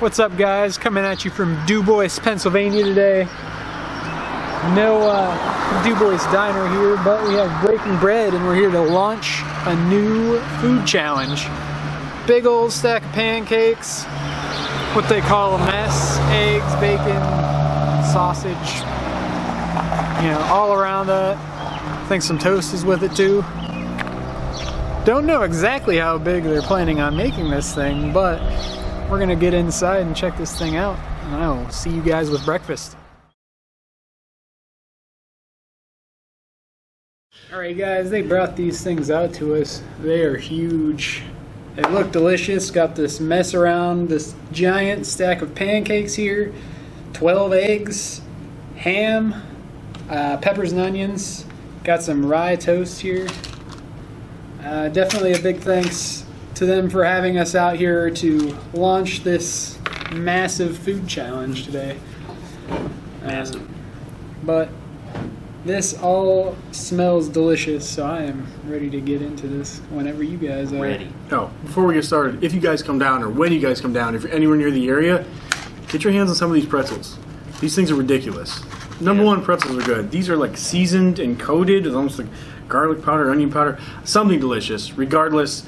What's up, guys? Coming at you from Dubois, Pennsylvania today. No Dubois diner here, but we have Breaking Bread and we're here to launch a new food challenge. Big old stack of pancakes, what they call a mess, eggs, bacon, sausage, you know, all around that. I think some toast is with it too. Don't know exactly how big they're planning on making this thing, but we're gonna get inside and check this thing out, and I'll see you guys with breakfast. Alright guys, they brought these things out to us. They are huge. They look delicious. Got this mess around, this giant stack of pancakes here, 12 eggs, ham, peppers and onions, got some rye toast here. Definitely a big thanks to them for having us out here to launch this massive food challenge today. But this all smells delicious, so I am ready to get into this whenever you guys are ready. Oh, before we get started, if you guys come down, or when you guys come down, if you're anywhere near the area, get your hands on some of these pretzels. These things are ridiculous. Number one, pretzels are good. These are like seasoned and coated with almost like garlic powder, onion powder, something delicious. Regardless,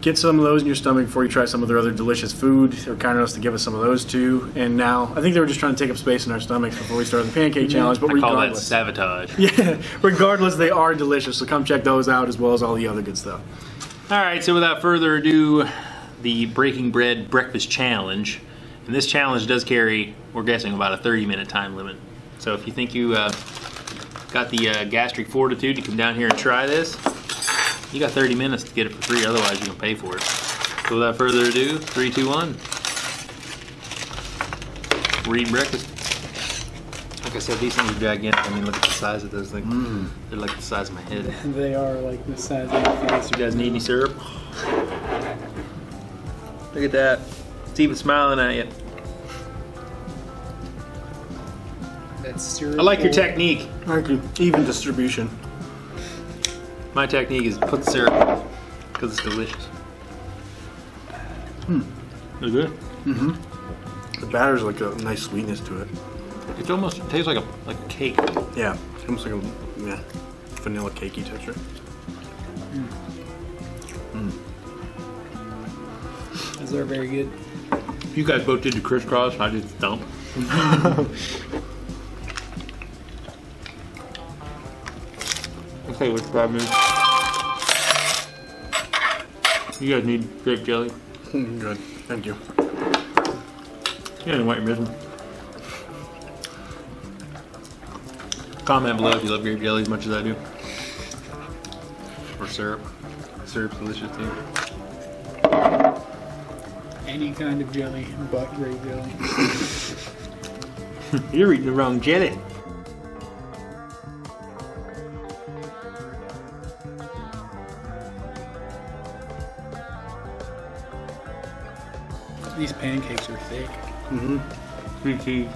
get some of those in your stomach before you try some of their other delicious food. They were kind enough to give us some of those too. And now, I think they were just trying to take up space in our stomachs before we started the pancake challenge. But I call that sabotage. Yeah, regardless, they are delicious. So come check those out as well as all the other good stuff. All right, so without further ado, the Breaking Bread Breakfast Challenge. And this challenge does carry, we're guessing, about a 30-minute time limit. So if you think you got the gastric fortitude to come down here and try this, you got 30 minutes to get it for free, otherwise you can pay for it. So without further ado, 3, 2, 1. We're eating breakfast. Like I said, these things are gigantic. I mean, look at the size of those things. They're like the size of my head. They are like the size of my head. You guys need any syrup? Look at that. It's even smiling at you. I like your technique. Thank you. Even distribution. My technique is put syrup because it's delicious. Is it? Mm-hmm. The batter's like a nice sweetness to it. It's almost, it tastes like a cake. Yeah, it's almost like a vanilla cakey texture. Those are very good. You guys both did the crisscross, and I did the dump. Okay, what's 5 minutes? You guys need grape jelly? Good, thank you. You know what you're missing. Comment below if you love grape jelly as much as I do. Or syrup. Syrup's delicious too. Any kind of jelly but grape jelly. You're eating the wrong jelly. These pancakes are thick. Three cheese.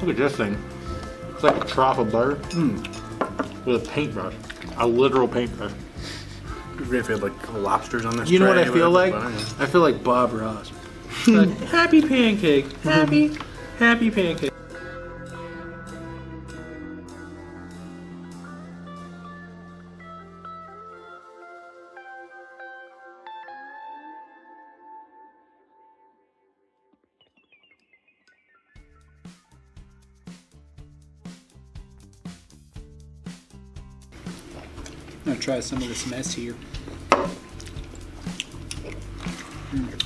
Look at this thing. It's like a trough of butter with a paintbrush. A literal paintbrush. It'd be great if we had like lobsters on this tray. You know what I feel like? I feel like Bob Ross. Like, happy pancake. Happy, happy pancake. I'm gonna try some of this mess here.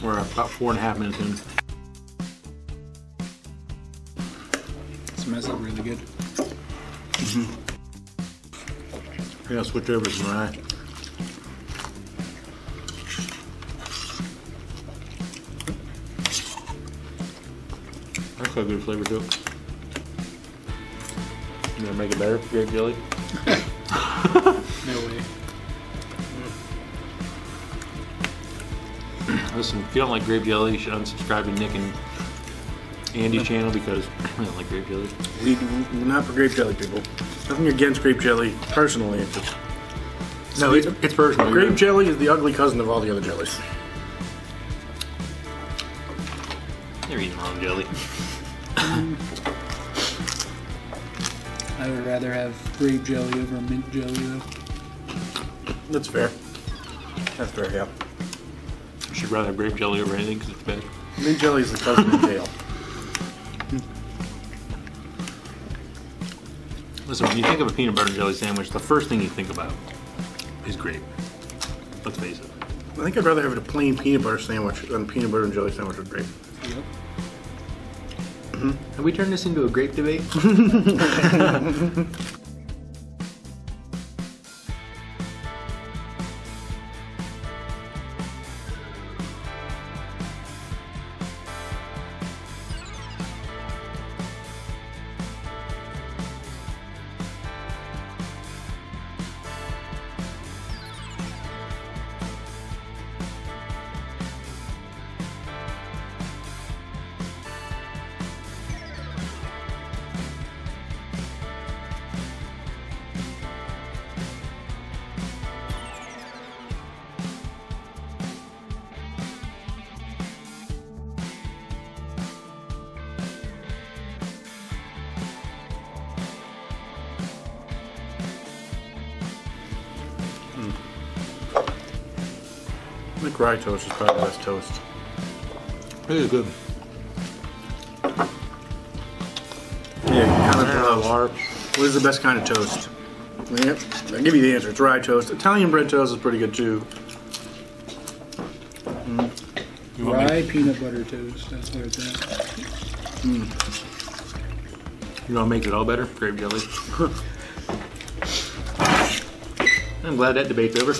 We're about 4.5 minutes in. This mess is really good. Yeah, I'll switch over to my eye. That's got a good flavor to it. You gonna make it better for grape jelly? No way. Listen, if you don't like grape jelly, you should unsubscribe to Nick and Andy channel because I don't like grape jelly. We're not for grape jelly, people. Nothing against grape jelly, personally. It's just No, it's Persian. Grape jelly is the ugly cousin of all the other jellies. You're eating mom jelly. I would rather have grape jelly over mint jelly, though. That's fair. That's fair, yeah. I should rather have grape jelly over anything because it's better. Mint jelly is the cousin of kale. Listen, when you think of a peanut butter jelly sandwich, the first thing you think about is grape. Let's face it. I think I'd rather have a plain peanut butter sandwich than a peanut butter and jelly sandwich with grape. Yep. Mm-hmm. Have we turned this into a grape debate? I think rye toast is probably the best toast. It is good. Yeah, kind of below. What is the best kind of toast? Yep, I'll give you the answer. It's rye toast. Italian bread toast is pretty good too. Mm. Rye peanut butter toast. That's where it's at. Mm. You know what makes it all better? Grape jelly. I'm glad that debate's over.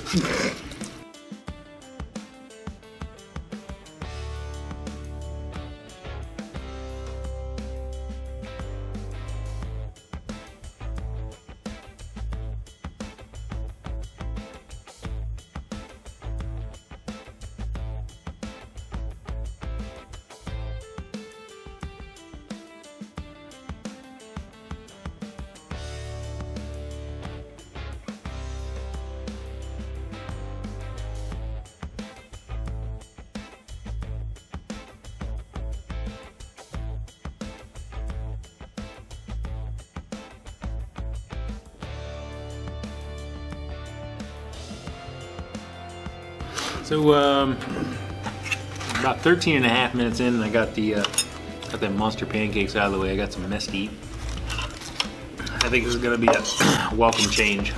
So about 13 and a half minutes in, I got the got the monster pancakes out of the way. I got some mess to eat. I think this is gonna be a welcome change.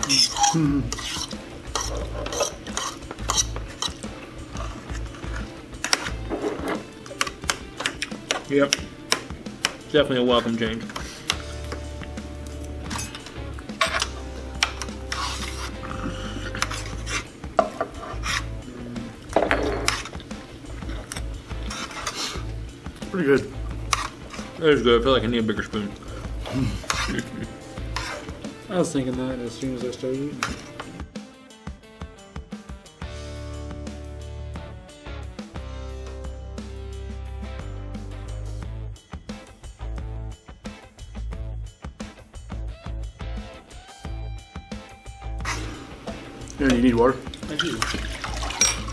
Yep, definitely a welcome change. Pretty good. That is good. I feel like I need a bigger spoon. I was thinking that as soon as I started eating. Yeah, you need water? I do.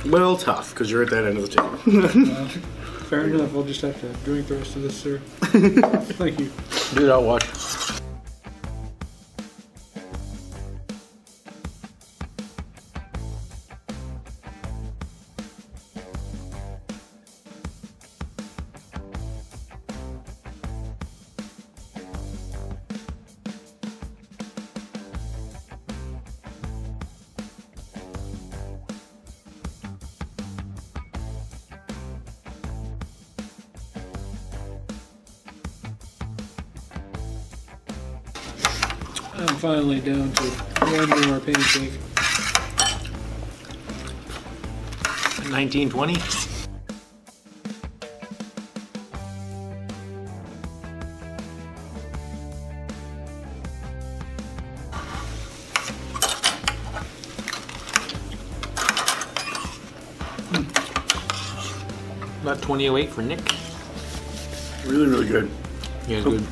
Well, tough, because you're at that end of the table. Fair enough, I'll just have to drink the rest of this, sir. Thank you. Dude, I'll watch. I'm finally down to one more pancake. 1920? About 2008 for Nick. Really, really good. Yeah, so good.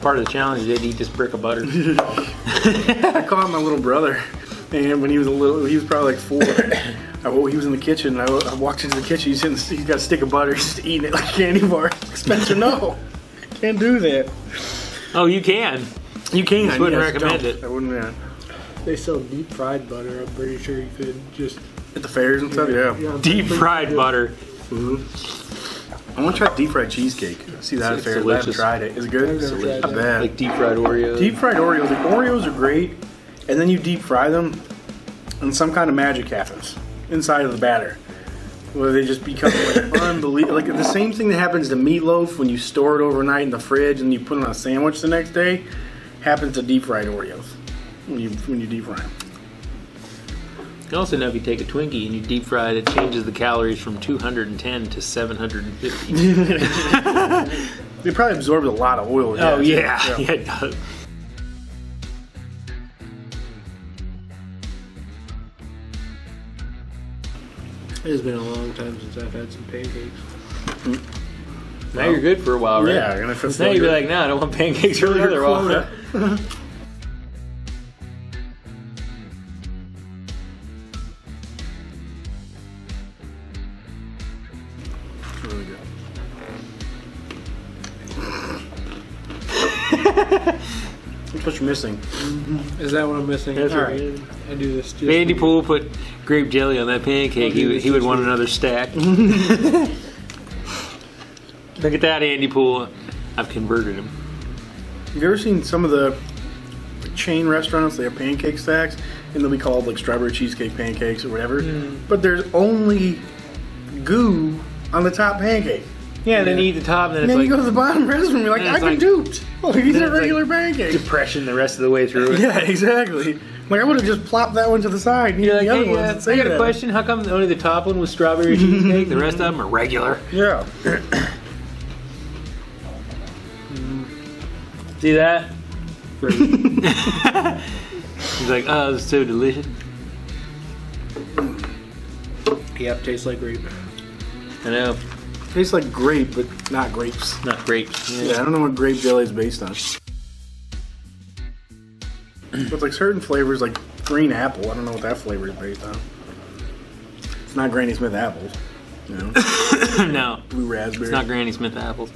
Part of the challenge is to eat this brick of butter. I caught my little brother, and when he was a little, he was probably like 4. He was in the kitchen, and I walked into the kitchen. He's got a stick of butter, he's just eating it like candy bar. Spencer, no, can't do that. Oh, you can. You can. I just wouldn't recommend it. I wouldn't. Yeah. They sell deep fried butter. I'm pretty sure you could just at the fairs and stuff. Yeah. Deep fried butter. Mm-hmm. I want to try deep fried cheesecake. I see that at fairs. I haven't tried it. Is it good? It's delicious. Not bad. Like deep fried Oreos. Deep fried Oreos. Like Oreos are great, and then you deep fry them, and some kind of magic happens inside of the batter, where they just become like unbelievable. Like the same thing that happens to meatloaf when you store it overnight in the fridge and you put it on a sandwich the next day, happens to deep fried Oreos when you deep fry them. You also know if you take a Twinkie and you deep fry it, it changes the calories from 210 to 750. It probably absorbs a lot of oil. Oh yeah, yeah, it does. It has been a long time since I've had some pancakes. Now you're good for a while, right? Yeah, gonna feel now you'd be like, no, I don't want pancakes for another while. What you're missing. Mm-hmm. Is that what I'm missing? That's right. I do this just Andy Poole put grape jelly on that pancake. He would want another stack. Look at that, Andy Poole. I've converted him. Have you ever seen some of the chain restaurants? They have pancake stacks, and they'll be called like strawberry cheesecake pancakes or whatever. Mm. But there's only goo on the top pancake. Yeah, and then you eat the top, and then it's like... And then you go to the bottom of the restaurant and be like, I got duped. Oh, these are regular pancakes. Depression the rest of the way through it. Yeah, exactly. Like, I would have just plopped that one to the side and eaten the other ones. I got a question. How come only the top one was strawberry cheesecake? The rest of them are regular. Yeah. See that? He's like, oh, this is so delicious. Yep, tastes like grape. I know. Tastes like grape, but not grapes. Not grapes. Yeah, I don't know what grape jelly is based on. But like certain flavors, like green apple, I don't know what that flavor is based on. It's not Granny Smith apples. You know? No. Blue raspberry. It's not Granny Smith apples.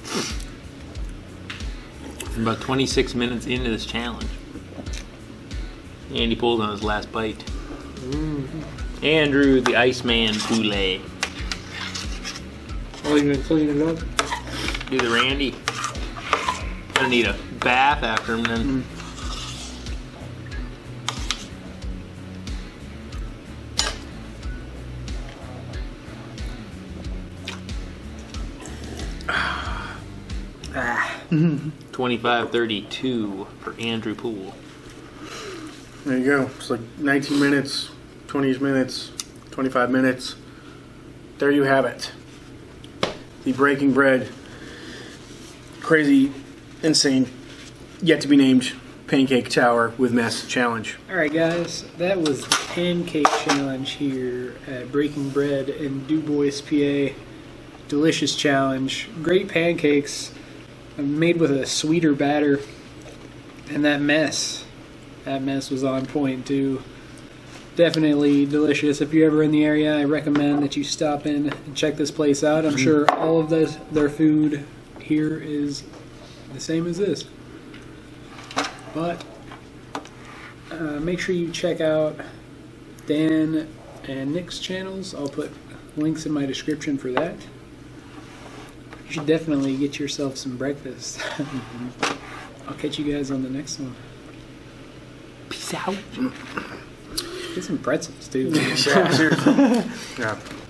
We're about 26 minutes into this challenge. Andy pulled on his last bite. Mm-hmm. Andrew, the Iceman Poulet. I'll even clean it up. Do the Randy. Gonna need a bath after him then. Mm. 25:32 for Andrew Poole. There you go. It's like 19 minutes, 20 minutes, 25 minutes. There you have it. The Breaking Bread, crazy, insane, yet to be named Pancake Tower with Mess Challenge. Alright guys, that was the Pancake Challenge here at Breaking Bread in Dubois, PA. Delicious challenge. Great pancakes made with a sweeter batter. And that mess was on point too. Definitely delicious. If you're ever in the area, I recommend that you stop in and check this place out. I'm sure all of their food here is the same as this. But make sure you check out Dan and Nick's channels. I'll put links in my description for that. You should definitely get yourself some breakfast. I'll catch you guys on the next one. Peace out. Get some pretzels, dude. Yeah, seriously. Yeah.